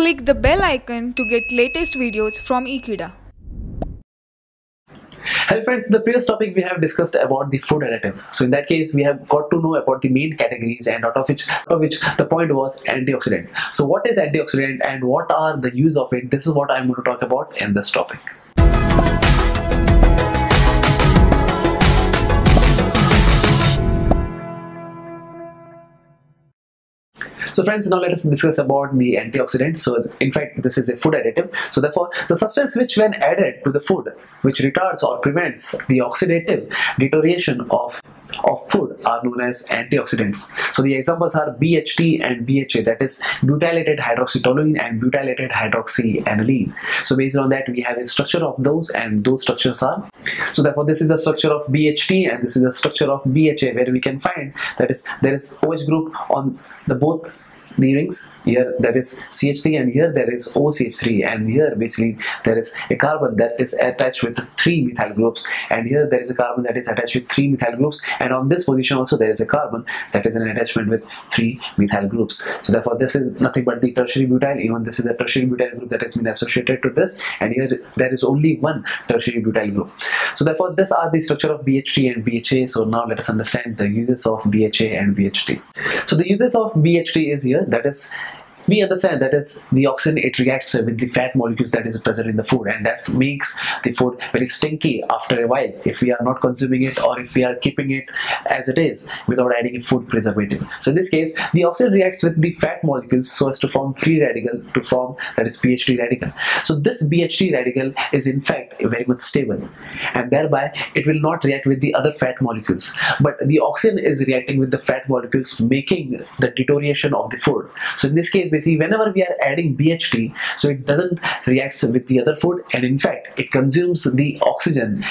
Click the bell icon to get latest videos from Ekeeda. Hey friends, in the previous topic we have discussed about the food additive. So in that case we have got to know about the main categories, and out of which the point was antioxidant. So what is antioxidant and what are the use of it? This is what I'm going to talk about in this topic. So friends, now let us discuss about the antioxidant. So in fact, this is a food additive. So therefore, the substance which when added to the food, which retards or prevents the oxidative deterioration of food are known as antioxidants. So the examples are BHT and BHA, that is butylated hydroxy toluene and butylated hydroxy aniline. So based on that, we have a structure of those, and those structures are. So therefore, this is the structure of BHT and this is the structure of BHA, where we can find that is there is OH group on the both the rings. Here that is CH3 and here there is OCH3, and here basically there is a carbon that is attached with 3 methyl groups, and here there is a carbon that is attached with 3 methyl groups, and on this position also there is a carbon that is an attachment with 3 methyl groups. So therefore this is nothing but the tertiary butyl. Even this is a tertiary butyl group that has been associated to this, and here there is only one tertiary butyl group. So therefore these are the structure of BHT and BHA. So now let us understand the uses of BHA and BHT. So the uses of BHT is here, that is, we understand that is the oxygen, it reacts with the fat molecules that is present in the food, and that makes the food very stinky after a while if we are not consuming it, or if we are keeping it as it is without adding a food preservative. So in this case, the oxygen reacts with the fat molecules so as to form free radical, to form that is BHT radical. So this BHT radical is in fact very much stable, and thereby it will not react with the other fat molecules, but the oxygen is reacting with the fat molecules, making the deterioration of the food. So in this case, basically whenever we are adding BHT, so it doesn't react with the other food, and in fact it consumes the oxygen,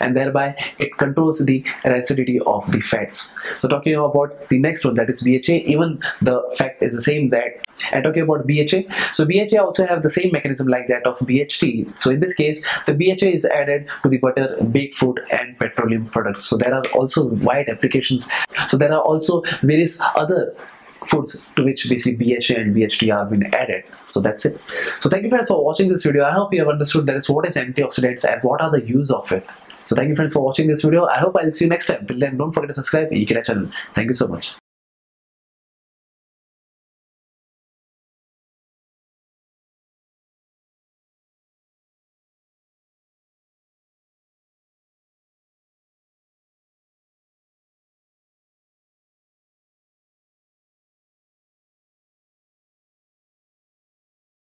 and thereby it controls the rancidity of the fats. So talking about the next one, that is BHA, even the fact is the same that, and talking about BHA, so BHA also have the same mechanism like that of BHT. So in this case, the BHA is added to the butter, baked food and petroleum products. So there are also wide applications. So there are also various other foods to which basically BHA and BHT are being added. So that's it. So thank you friends for watching this video. I hope you have understood that is what is antioxidants and what are the use of it. So thank you friends for watching this video. I hope I'll see you next time. Till then, don't forget to subscribe to Ekeeda channel. Thank you so much.